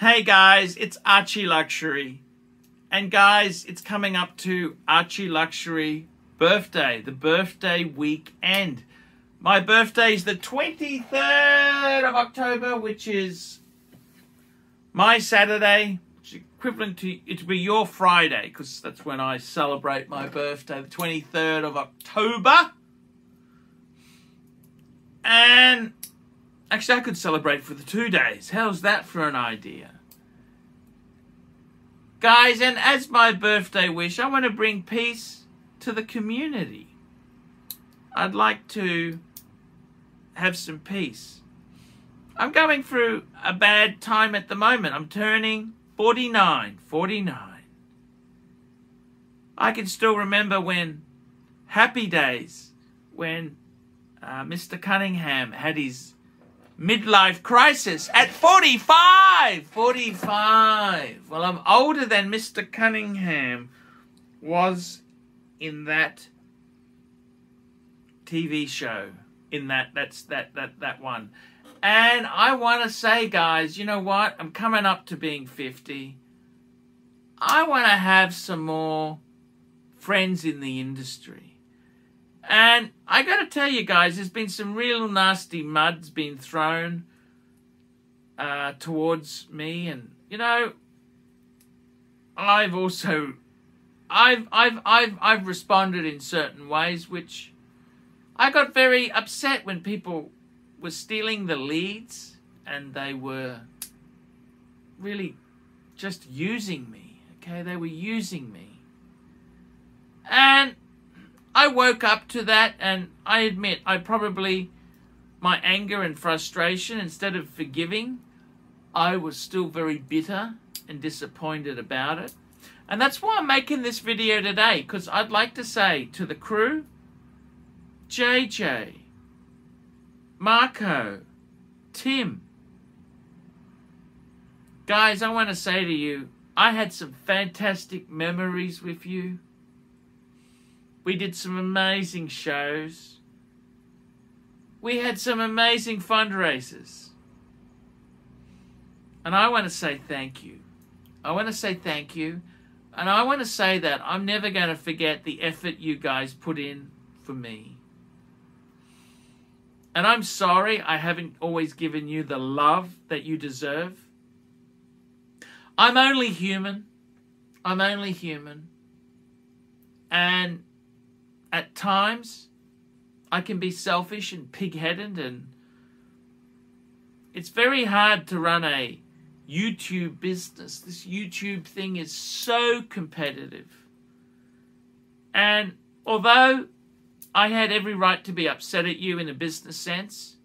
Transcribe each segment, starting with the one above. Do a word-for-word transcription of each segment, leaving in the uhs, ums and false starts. Hey guys, it's Archie Luxury. And guys, it's coming up to Archie Luxury birthday, the birthday weekend. My birthday is the twenty-third of October, which is my Saturday, which is equivalent to, it'll be your Friday, because that's when I celebrate my birthday, the twenty-third of October. And actually, I could celebrate for the two days. How's that for an idea? Guys, and as my birthday wish, I want to bring peace to the community. I'd like to have some peace. I'm going through a bad time at the moment. I'm turning forty-nine. forty-nine. I can still remember when happy days, when uh, Mister Cunningham had his midlife crisis at forty-five. forty-five. Well, I'm older than Mister Cunningham was in that T V show. In that, that's that, that, that one. And I want to say, guys, you know what? I'm coming up to being fifty. I want to have some more friends in the industry. And I got to tell you guys, there's been some real nasty muds being thrown uh, towards me, and you know, I've also, I've, I've, I've, I've responded in certain ways, which I got very upset when people were stealing the leads and they were really just using me. Okay, they were using me, and I woke up to that, and I admit, I probably, my anger and frustration, instead of forgiving, I was still very bitter and disappointed about it. And that's why I'm making this video today, because I'd like to say to the crew, J J, Marco, Tim, guys, I want to say to you, I had some fantastic memories with you. We did some amazing shows. We had some amazing fundraisers. And I want to say thank you. I want to say thank you. And I want to say that I'm never going to forget the effort you guys put in for me. And I'm sorry I haven't always given you the love that you deserve. I'm only human. I'm only human. And at times, I can be selfish and pig-headed, and it's very hard to run a YouTube business. This YouTube thing is so competitive. And although I had every right to be upset at you in a business sense,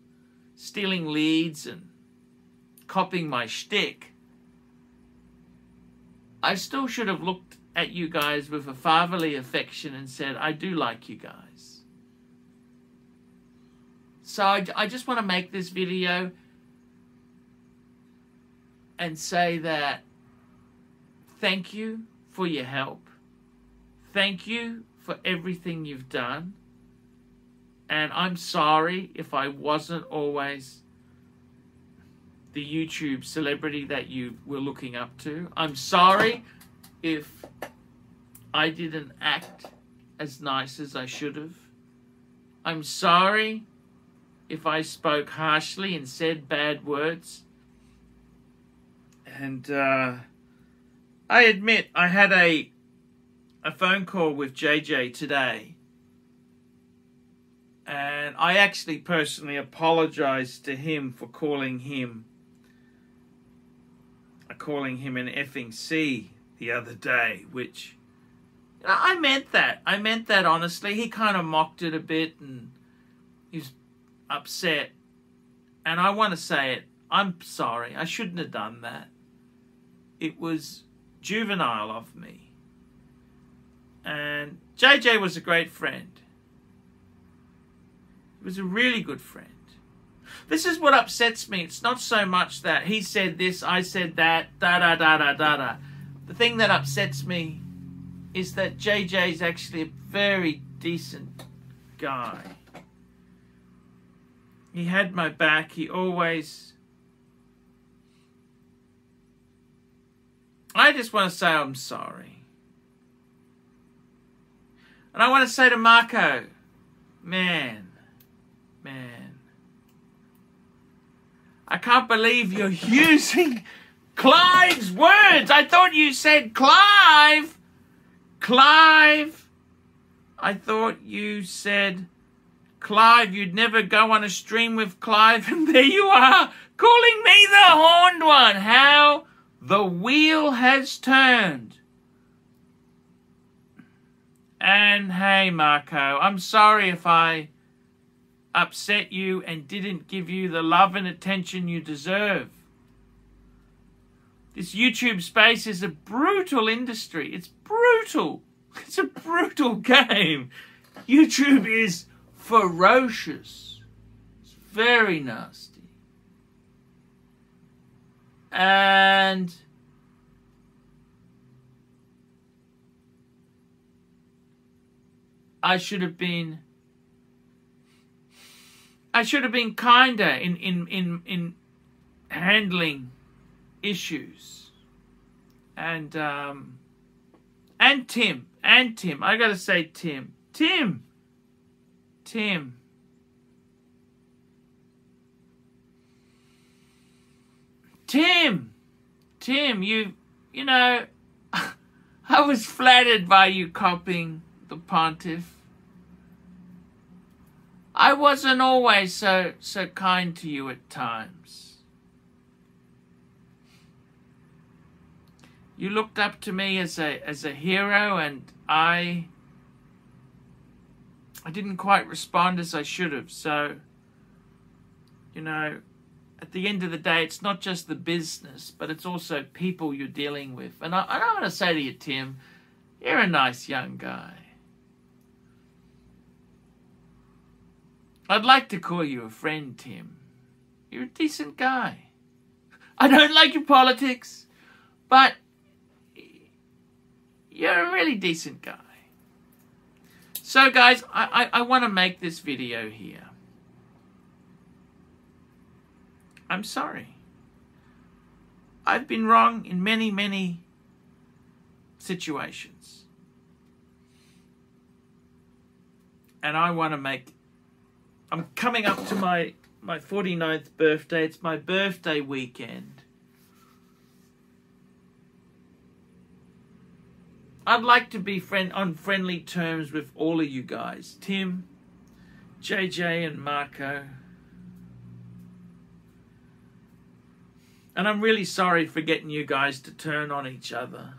stealing leads and copying my shtick, I still should have looked at you guys with a fatherly affection and said, I do like you guys. So I, I just want to make this video and say that thank you for your help. Thank you for everything you've done. And I'm sorry if I wasn't always the YouTube celebrity that you were looking up to. I'm sorry if I didn't act as nice as I should have. I'm sorry if I spoke harshly and said bad words. And uh, I admit, I had a, a phone call with J J today. And I actually personally apologized to him for calling him, calling him an effing C the other day, which, you know, I meant that. I meant that honestly. He kind of mocked it a bit and he was upset. And I want to say it. I'm sorry. I shouldn't have done that. It was juvenile of me. And J J was a great friend. He was a really good friend. This is what upsets me. It's not so much that he said this, I said that, da-da-da-da-da-da. The thing that upsets me is that J J's actually a very decent guy. He had my back. He always I just want to say I'm sorry. And I want to say to Marco, man, man, I can't believe you're using Clive's words. I thought you said Clive. Clive. I thought you said Clive. You'd never go on a stream with Clive. And there you are, calling me the horned one. How the wheel has turned. And hey, Marco, I'm sorry if I upset you and didn't give you the love and attention you deserve. This YouTube space is a brutal industry. It's brutal. It's a brutal game. YouTube is ferocious. It's very nasty. And I should have been I should have been kinder in, in, in, in handling issues. And um and Tim and Tim. I gotta say Tim. Tim Tim. Tim Tim, you you know I was flattered by you copying the Pontiff. I wasn't always so so kind to you at times. You looked up to me as a as a hero, and I I didn't quite respond as I should have. So, you know, at the end of the day, it's not just the business, but it's also people you're dealing with. And I, I don't want to say to you, Tim, you're a nice young guy. I'd like to call you a friend, Tim. You're a decent guy. I don't like your politics, but you're a really decent guy. So, guys, I, I, I want to make this video here. I'm sorry. I've been wrong in many, many situations. And I want to make... I'm coming up to my, my forty-ninth birthday. It's my birthday weekend. I'd like to be friend on friendly terms with all of you guys. Tim, J J and Marco. And I'm really sorry for getting you guys to turn on each other.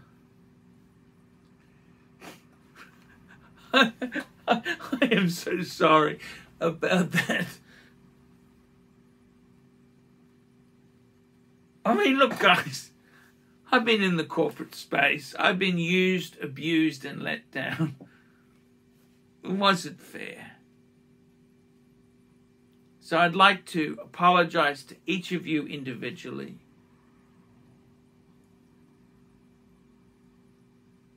I am so sorry about that. I mean, look, guys, I've been in the corporate space. I've been used, abused, and let down. It wasn't fair. So I'd like to apologize to each of you individually.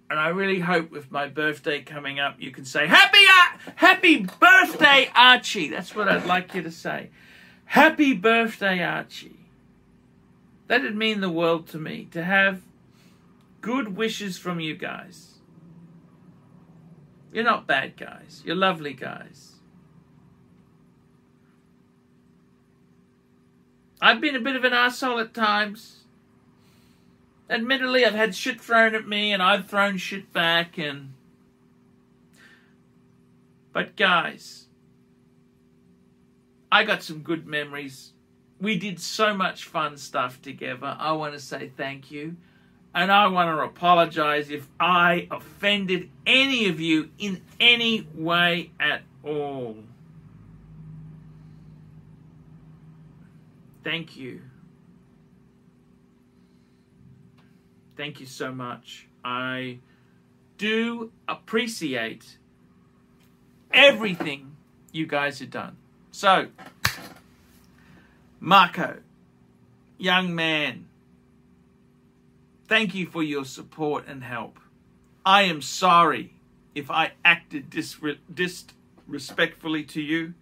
And I really hope with my birthday coming up, you can say, Happy, Ar happy birthday, Archie. That's what I'd like you to say. Happy birthday, Archie. That would mean the world to me, to have good wishes from you guys. You're not bad guys. You're lovely guys. I've been a bit of an arsehole at times. Admittedly, I've had shit thrown at me, and I've thrown shit back, and... But guys, I got some good memories. We did so much fun stuff together. I want to say thank you. And I want to apologize if I offended any of you in any way at all. Thank you. Thank you so much. I do appreciate everything you guys have done. So, Marco, young man, thank you for your support and help. I am sorry if I acted disre disrespectfully to you,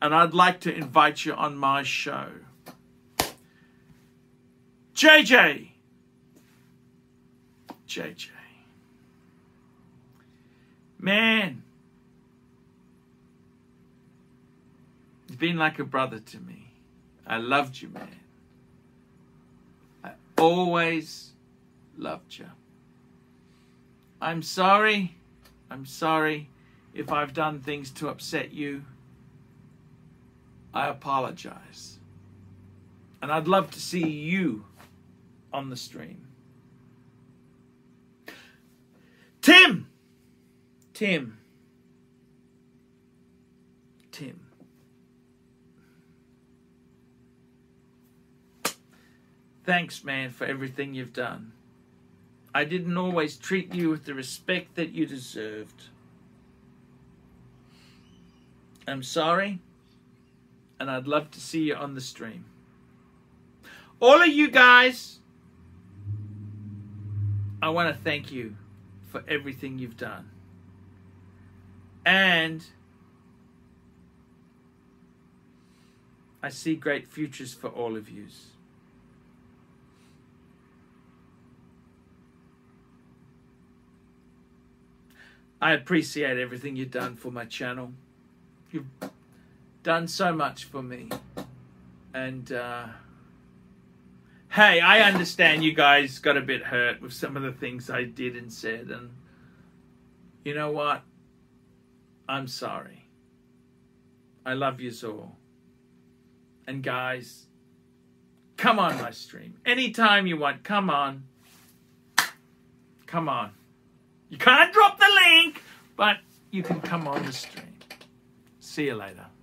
and I'd like to invite you on my show. J J! J J. Man, you've been like a brother to me. I loved you, man. I always loved you. I'm sorry. I'm sorry if I've done things to upset you. I apologize. And I'd love to see you on the stream. Tim! Tim. Tim. Thanks, man, for everything you've done. I didn't always treat you with the respect that you deserved. I'm sorry, and I'd love to see you on the stream. All of you guys, I want to thank you for everything you've done. And I see great futures for all of you. I appreciate everything you've done for my channel. You've done so much for me. And, uh, hey, I understand you guys got a bit hurt with some of the things I did and said. And you know what? I'm sorry. I love yous all. And guys, come on my stream. Anytime you want, come on. Come on. You can't drop the link, but you can come on the stream. See you later.